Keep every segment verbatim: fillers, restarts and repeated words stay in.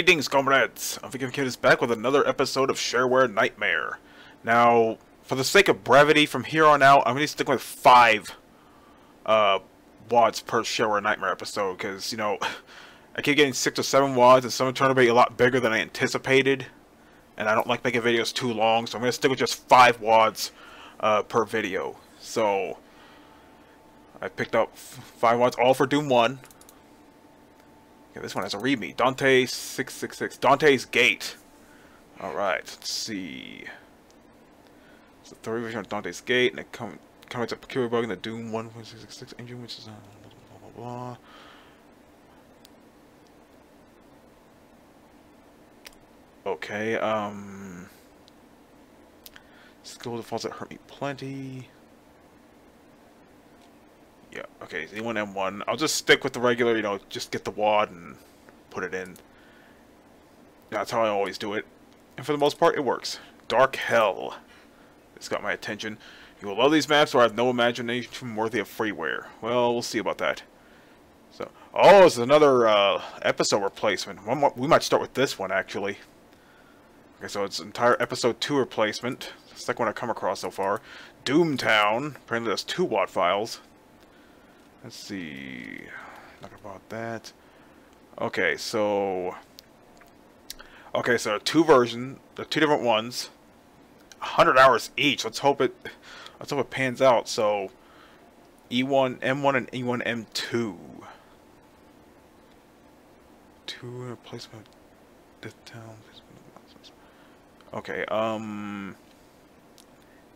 Greetings, comrades! VicKing is back with another episode of Shareware Nightmare. Now, for the sake of brevity, from here on out, I'm going to stick with five uh, wads per Shareware Nightmare episode, because, you know, I keep getting six or seven wads, and some turn out to be a lot bigger than I anticipated, and I don't like making videos too long, so I'm going to stick with just five wads uh, per video. So, I picked up five wads, all for Doom one. Okay, this one has a readme. Dante six six six. Dante's Gate. Alright, let's see. It's the third version of Dante's Gate, and it comes with a peculiar bug in the Doom one point six six six engine, which is on blah blah blah blah. Okay, um. Skill defaults that hurt me plenty. Yeah, okay, Z one M one. I'll just stick with the regular, you know, just get the wad and put it in. That's how I always do it. And for the most part, it works. Dark Hell. It's got my attention. You will love these maps, or I have no imagination worthy of freeware. Well, we'll see about that. So, oh, this is another uh, episode replacement. One more, we might start with this one, actually. Okay, so it's entire episode two replacement. It's the second one I've come across so far. Doomtown. Apparently there's two W A D files. Let's see, talk about that. Okay, so, okay, so two versions, the two different ones, one hundred hours each. Let's hope it, let's hope it pans out. So, E one M one and E one M two. Two replacement. The town. Okay. Um.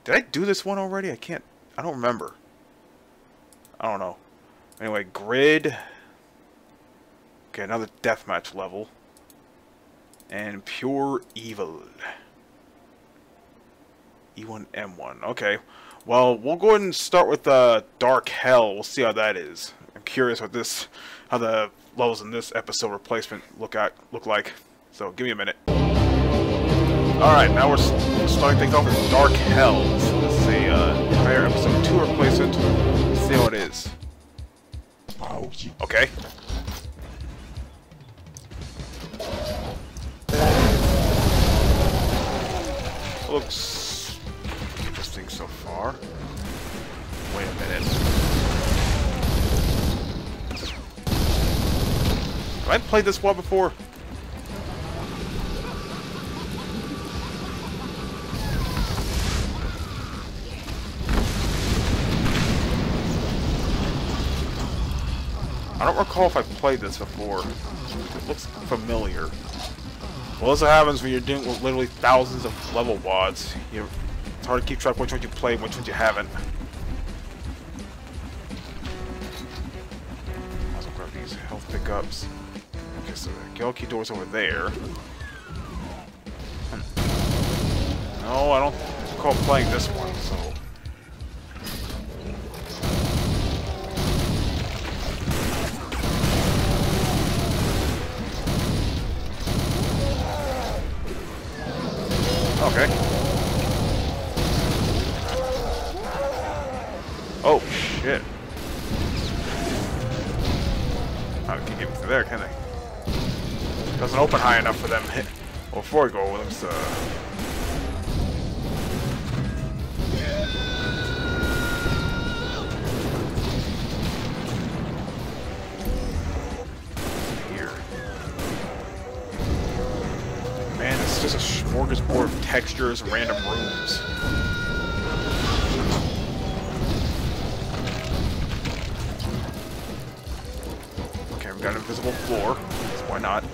Did I do this one already? I can't. I don't remember. I don't know. Anyway, Grid. Okay, another deathmatch level. And Pure Evil. E one M one. Okay. Well, we'll go ahead and start with uh, Dark Hell. We'll see how that is. I'm curious what this, how the levels in this episode replacement look at look like. So give me a minute. All right, now we're starting things off with Dark Hell. So this is a uh, entire episode two replacement. Let's see how it is. Oh, okay. Looks interesting so far. Wait a minute. Have I played this one before? I don't recall if I've played this before. It looks familiar. Well, this is what happens when you're doing with literally thousands of level wads. You're, it's hard to keep track of which ones you played and which ones you haven't. I'll also grab these health pickups. Okay, so the Gelki door's over there. Hmm. No, I don't recall playing this one, so... Okay. Oh, shit. I can't get me through there, can they? It doesn't open high enough for them. Well, before I go with them, so... Just a smorgasbord of textures and random rooms. Okay, we've got an invisible floor. So why not?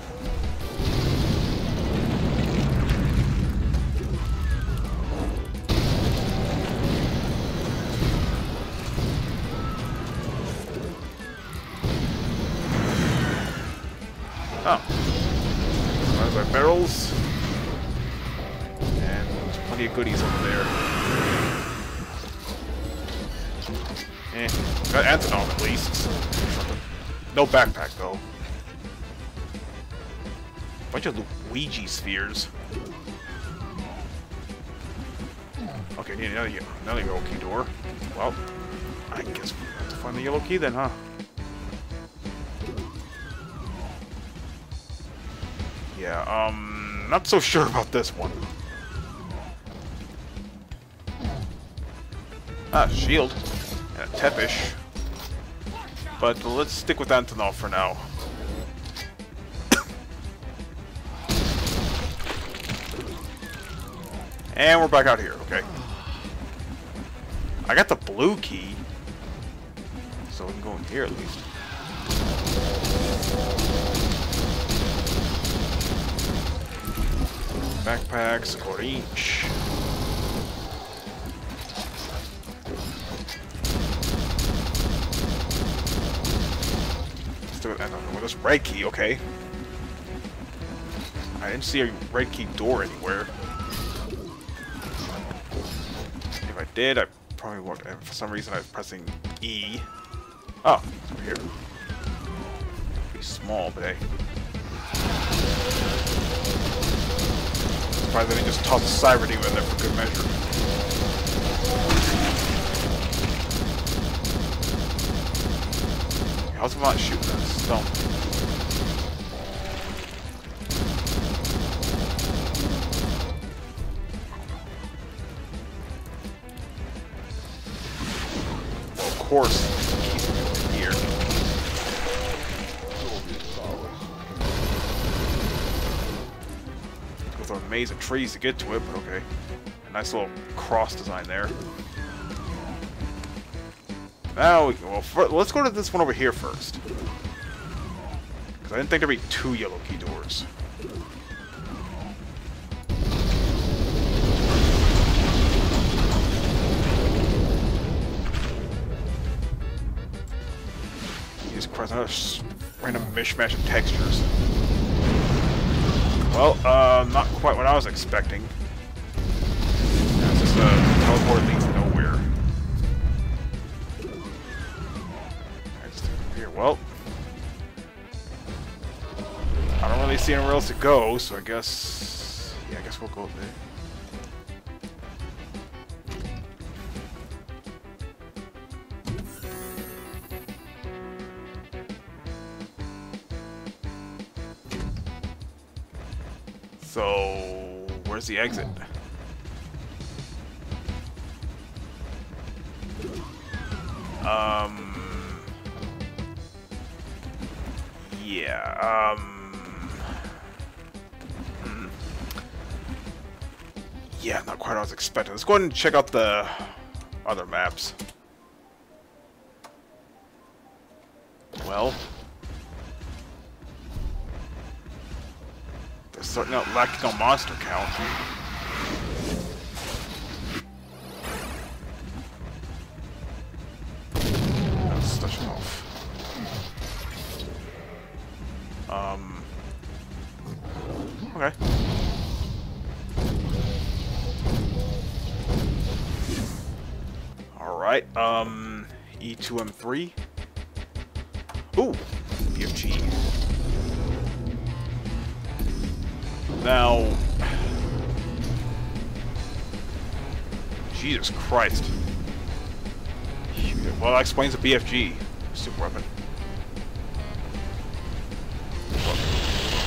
Oh. Surrounded by barrels. Of goodies over there. Eh, got Antonov at least. No backpack though. Bunch of Luigi spheres. Okay, need another another yellow key door. Well, I guess we have to find the yellow key then, huh? Yeah, um, not so sure about this one. Ah, shield. And a tepish. But let's stick with Antonov for now. And we're back out here, okay. I got the blue key. So we can go in here at least. Backpacks, or each. Let's do it. I don't know. There's red key, okay. I didn't see a red key door anywhere. If I did, I probably walked. For some reason, I was pressing E. Oh, it's over here. Pretty small, but hey. Surprised that he just tossed a cyber demon in there for good measure. How's it not shooting that stump? Well, of course, he's in here. Go through a maze of trees to get to it, but okay. A nice little cross design there. Now we can, well, first, let's go to this one over here first. Because I didn't think there'd be two yellow key doors. Jesus Christ, another random mishmash of textures. Well, uh, not quite what I was expecting. Yeah, it's just a teleport leads nowhere. Well, I don't really see anywhere else to go, so I guess, yeah, I guess we'll go up there. So, where's the exit? Um... Yeah, um... yeah, not quite what I was expecting. Let's go ahead and check out the other maps. Well... they're starting out lacking on monster count. That's such an off. Um, okay. Alright, um, E two M three. Ooh, B F G. Now, Jesus Christ. Well, that explains the B F G, super weapon.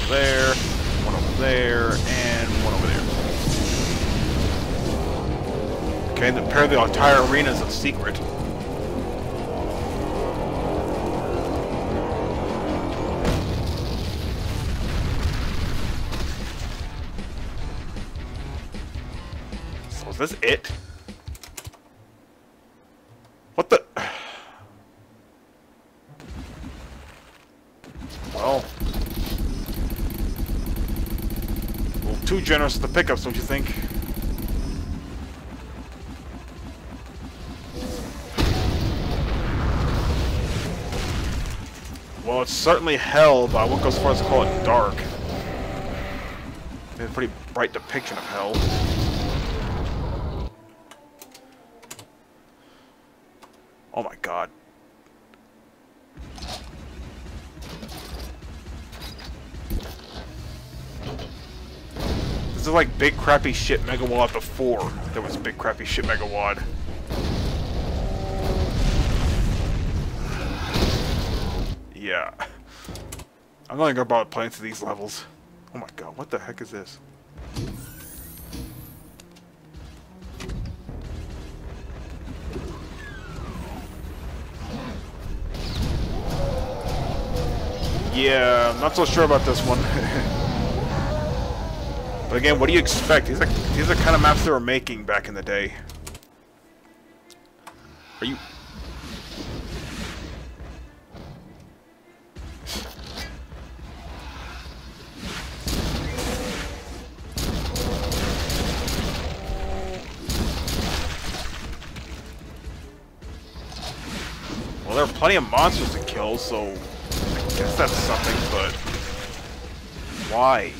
There, one over there, and one over there. Okay, and apparently the entire arena is a secret. So is this it? What the? Well. Too generous with the pickups, don't you think? Well, it's certainly hell, but I won't go as far as to call it dark. It's a pretty bright depiction of hell. Oh my god. This is like big crappy shit Megawad before there was big crappy shit Megawad. Yeah. I'm not even gonna bother playing through these levels. Oh my god, what the heck is this? Yeah, I'm not so sure about this one. But again, what do you expect? These are, these are the kind of maps they were making back in the day. Are you... Well, there are plenty of monsters to kill, so... I guess that's something, but why?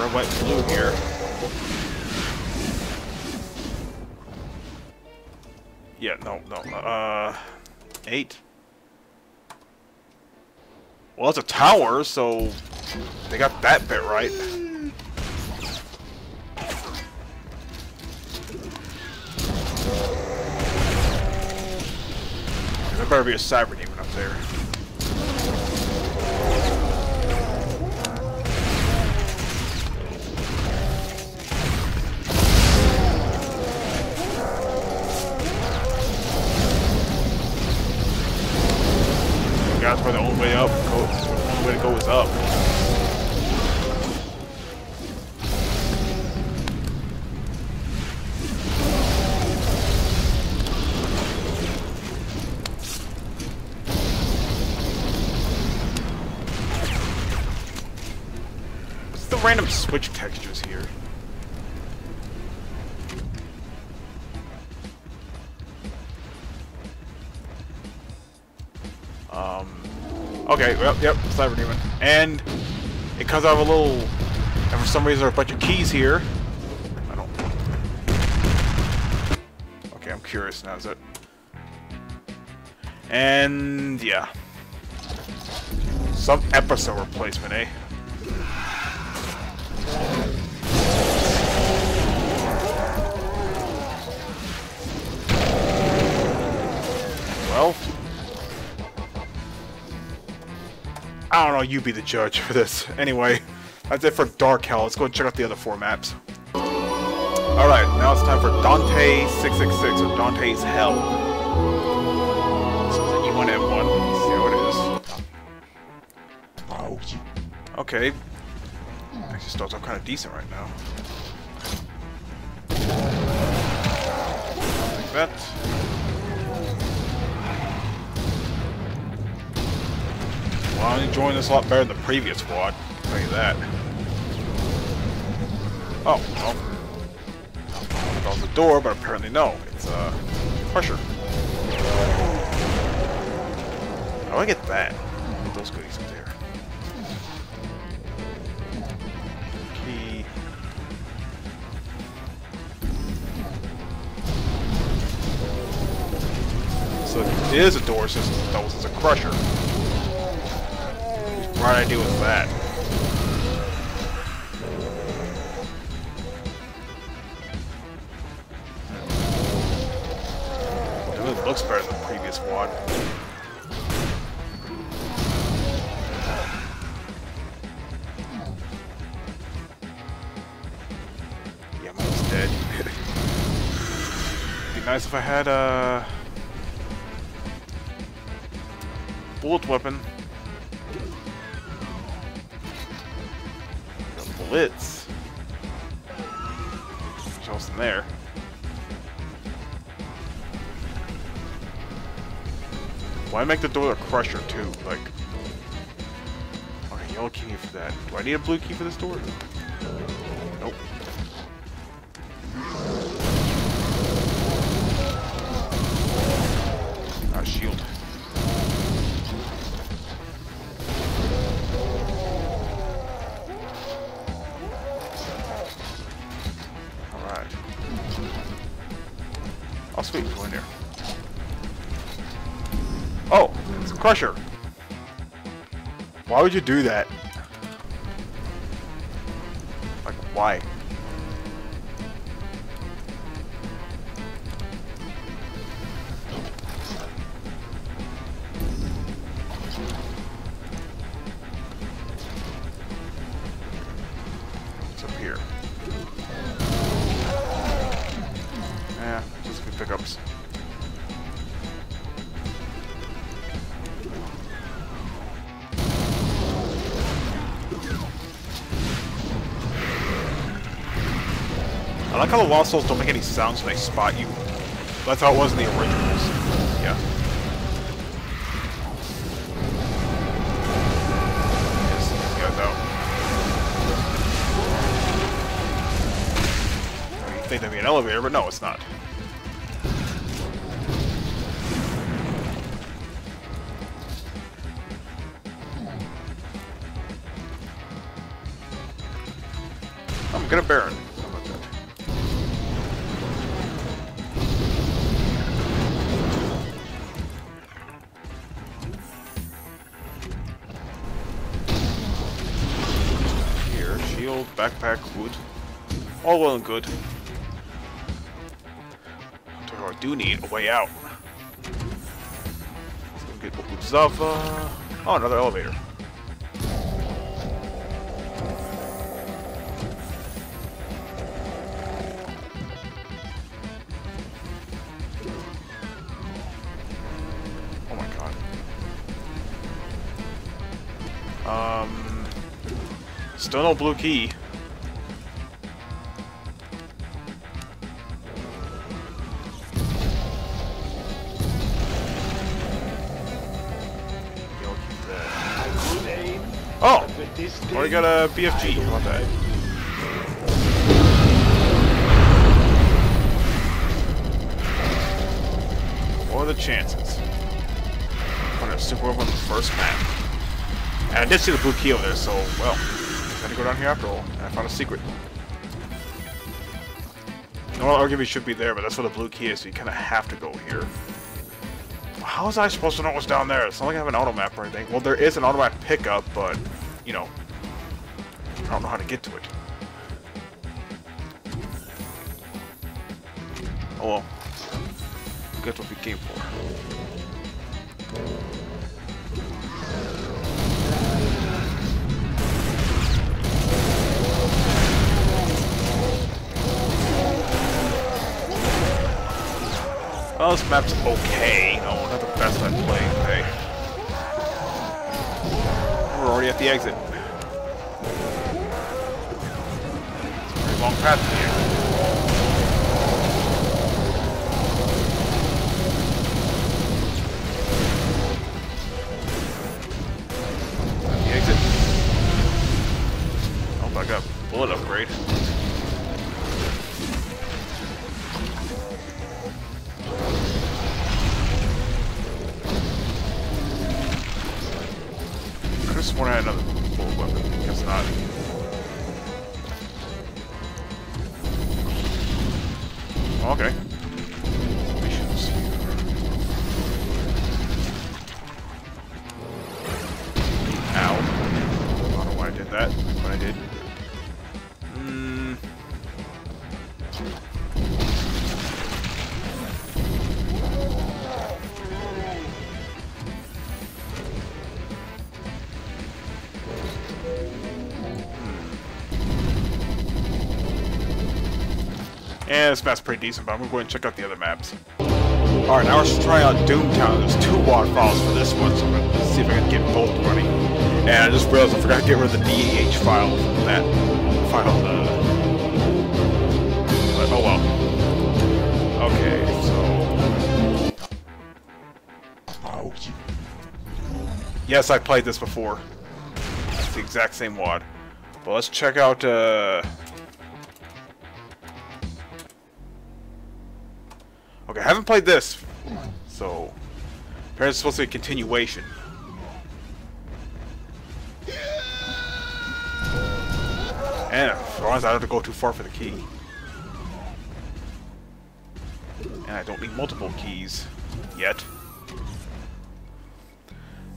Red, white, blue here. Yeah, no, no. Uh, eight. Well, it's a tower, so they got that bit right. There better be a cyber demon up there. You guys were the only way up. Go, the only way to go is up. Random switch textures here. Um. Okay. Well, yep. Cyber Demon, and it comes out of a little. And for some reason, there are a bunch of keys here. I don't. Okay, I'm curious now. Is it? And yeah. Some episode replacement, eh? Well, I don't know, you be the judge for this. Anyway, that's it for Dark Hell. Let's go and check out the other four maps. Alright, now it's time for Dante six six six, or Dante's Hell. This is an Z one M one. Let's see how it is. Oh. Okay. Actually starts off kind of decent right now. Like that. Well, I'm enjoying this a lot better than the previous squad. I'll tell you that. Oh, well. That was the door, but apparently no. It's, uh, pressure. How do I get that? Get those goodies up there. So it is a door system, that was a crusher. Right idea with that. It really looks better than the previous one. Yeah, mine's dead. It'd be nice if I had a... Uh... bullet weapon. The bullets. There's else in there. Why make the door a crusher too? Like, okay, yellow key for that. Do I need a blue key for this door? Nope. Ah, shield. Sweet, go in there. Oh, it's a crusher. Why would you do that? Like, why? here. Yeah, just a few pickups. I like how the Lost Souls don't make any sounds when they spot you. That's how it was in the originals. Yeah. Yes, good though. You'd think that'd be an elevator, but no, it's not. I'm gonna Baron. Backpack, wood. All well and good. I do need a way out. Let's go get Okuzava. Oh, another elevator. Oh my god. Um. Still no blue key. Oh! Already got a B F G. How about that? What are the chances? I'm gonna super over on the first map. And I did see the blue key over there, so, well, gotta go down here after all. And I found a secret. Normal arguably should be there, but that's where the blue key is, so you kinda have to go here. How was I supposed to know what's down there? It's not like I have an auto map or anything. Well, there is an auto map pickup, but, you know, I don't know how to get to it. Oh well. That's what we came for. Well, this map's okay. No, not the best I've played. Hey, we're already at the exit. It's a very long path here. At the exit. Oh, I got a bullet upgrade. I had another bullet weapon. Guess not. Okay. Missions. Ow. I don't know why I did that, but I did. Mm. Yeah, this map's pretty decent, but I'm gonna go ahead and check out the other maps. Alright, now let's try out Doomtown. There's two waterfalls for this one, so I'm gonna see if I can get both running. And I just realized I forgot to get rid of the D E H file from that file. Uh... But oh well. Okay, so. Oh. Yes, I played this before. It's the exact same W O D. But let's check out. Uh... Okay, I haven't played this, so apparently it's supposed to be a continuation. And as long as I don't have to go too far for the key. And I don't need multiple keys yet.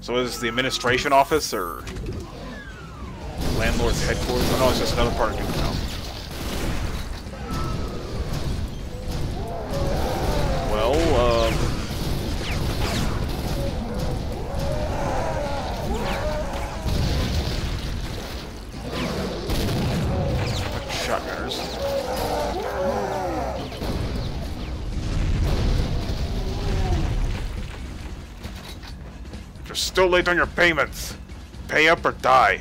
So is this the administration office or landlord's headquarters? Oh no, it's just another part of Doomtown. Well, um... shotgunners. You're still late on your payments. Pay up or die.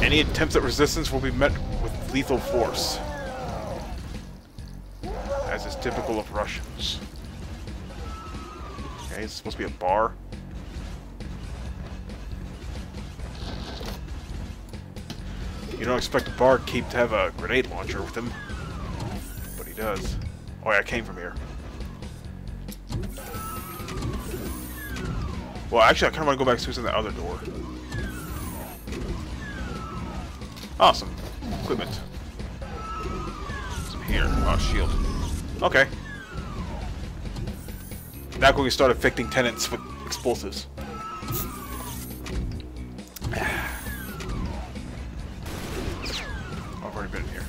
Any attempts at resistance will be met with lethal force, as is typical of Russians. Okay, is this supposed to be a bar? You don't expect a barkeep to have a grenade launcher with him, but he does. Oh yeah, I came from here. Well, actually, I kind of want to go back to the other door. Awesome. Equipment. Some here. Oh, shield. Okay. Now we can start evicting tenants with explosives. I've already been in here.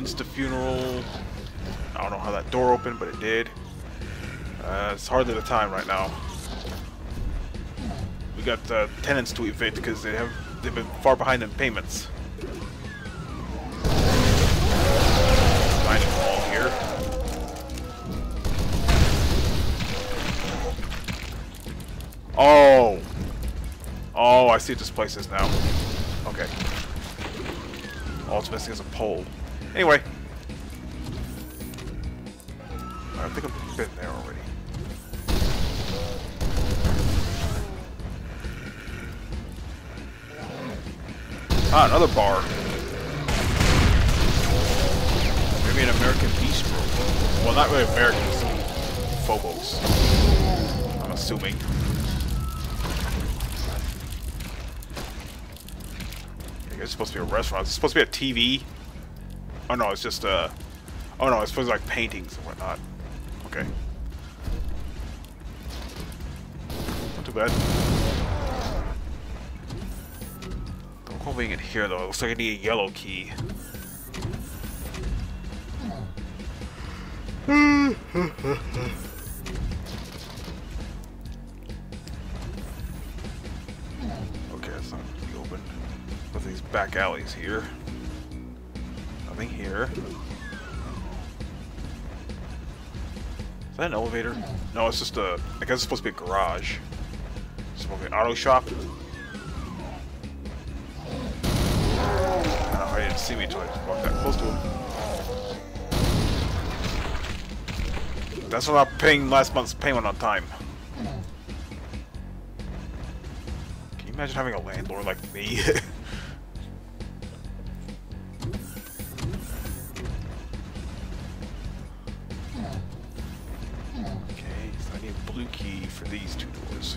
Insta-funeral. I don't know how that door opened, but it did. Uh, it's hardly the time right now. Got uh, tenants to evict because they have they've been far behind in payments. Mining wall here. Oh, oh, I see what this place is now. Okay. All it's missing is a pole. Anyway, I think I've been there already. Ah, another bar. Maybe an American bistro. Well, not really American, some Phobos, I'm assuming. I think it's supposed to be a restaurant. It's supposed to be a T V. Oh no, it's just a. Uh, oh no, it's supposed to be like paintings and whatnot. Okay. Not too bad. Moving in here though, it looks like I need a yellow key. Okay, that's not really open. But these back alleys here. Nothing here. Is that an elevator? No, it's just a. I guess it's supposed to be a garage. It's supposed to be an auto shop. I didn't see me until I walked that close to him. That's without paying last month's payment on time. Can you imagine having a landlord like me? Okay, so I need a blue key for these two doors.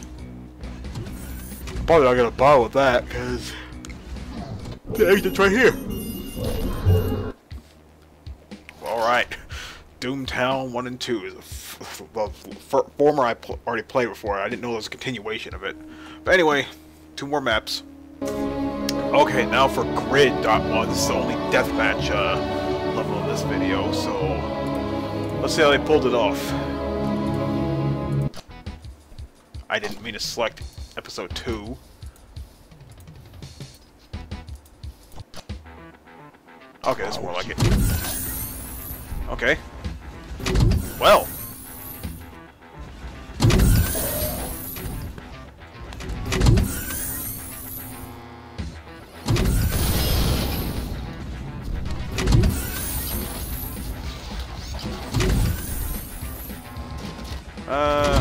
I'm probably not gonna bother with that because the exit's right here. Alright. Doomtown one and two is a f f former I pl already played before. I didn't know there was a continuation of it. But anyway, two more maps. Okay, now for Grid dot one. This is the only deathmatch uh, level of this video, so let's see how they pulled it off. I didn't mean to select episode two. Okay, that's more like it. Okay. Well. Uh,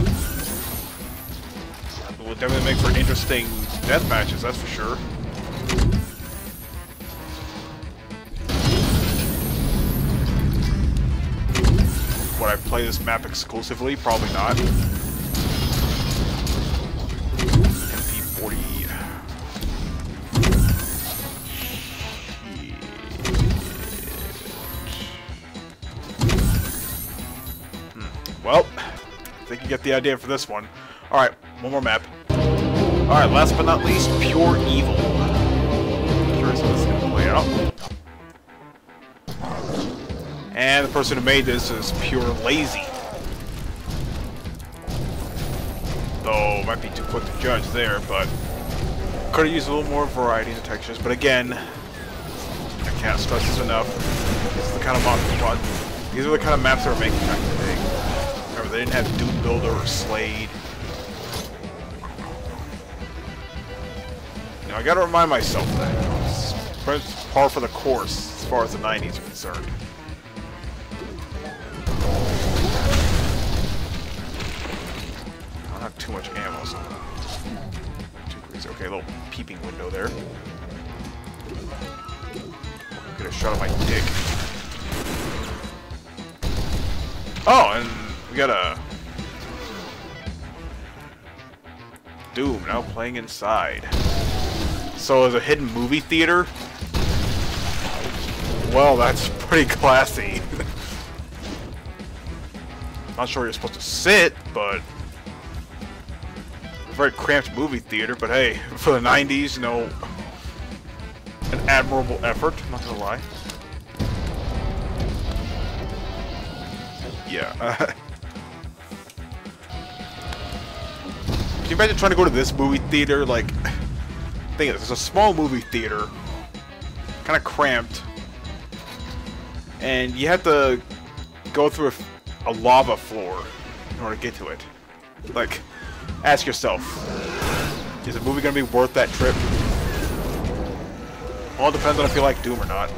that will definitely make for interesting death matches, that's for sure. Would I play this map exclusively? Probably not. M P forty. Hmm. Well, I think you get the idea for this one. Alright, one more map. Alright, last but not least, Pure Evil. I'm curious how this is going to play out. And the person who made this is pure lazy. might be too quick to judge there, but could have used a little more variety in the textures. But again, I can't stress this enough. This is the kind of mod, these are the kind of maps they were making back in the day. Remember, they didn't have Doom Builder or Slade. You know, I gotta remind myself that you know, it's par for the course as far as the nineties are concerned. I don't have too much ammo, so two degrees. Okay, a little peeping window there. Get a shot of my dick. Oh, and we got a Doom now playing inside. So as a hidden movie theater? Well, that's pretty classy. Not sure where you're supposed to sit, but a very cramped movie theater, but hey, for the nineties, you know, an admirable effort, I'm not gonna lie. Yeah. Uh, can you imagine trying to go to this movie theater? Like, thing is, it's a small movie theater, kind of cramped, and you have to go through a, a lava floor in order to get to it. Like, ask yourself, is the movie gonna be worth that trip? All depends on if you like Doom or not.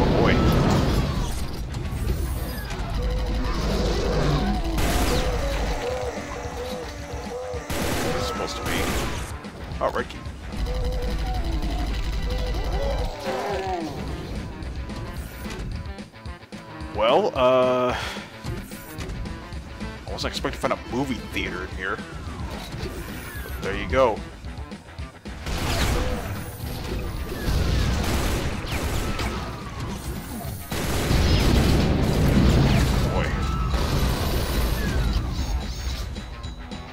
Oh boy. It's supposed to be. Oh, Ricky. Well, uh, I wasn't expecting to find a movie theater in here. But there you go.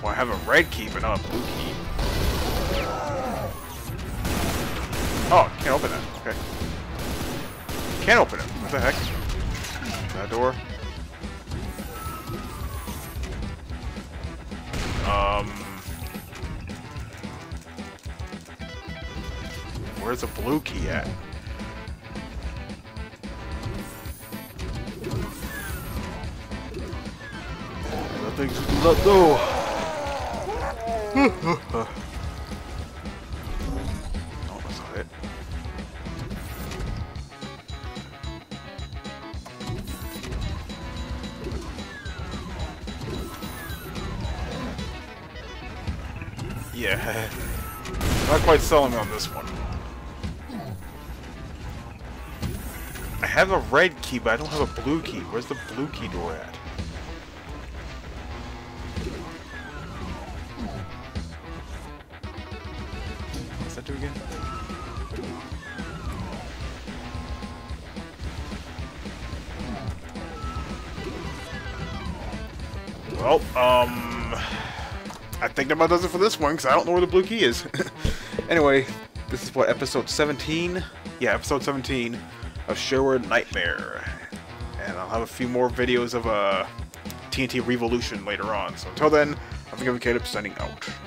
I have a red key, but not a blue key. Oh, can't open that. Okay. Can't open it. What the heck? That door. Um. Where's the blue key at? Nothing's left though. Oh, that's not it. Yeah, not quite selling on this one. I have a red key, but I don't have a blue key. Where's the blue key door at? Again. Well, um, I think that about does it for this one, because I don't know where the blue key is. Anyway, this is what, episode seventeen? Yeah, episode seventeen of Shareware Nightmare. And I'll have a few more videos of uh, T N T Revolution later on. So until then, I've been Kate, signing out.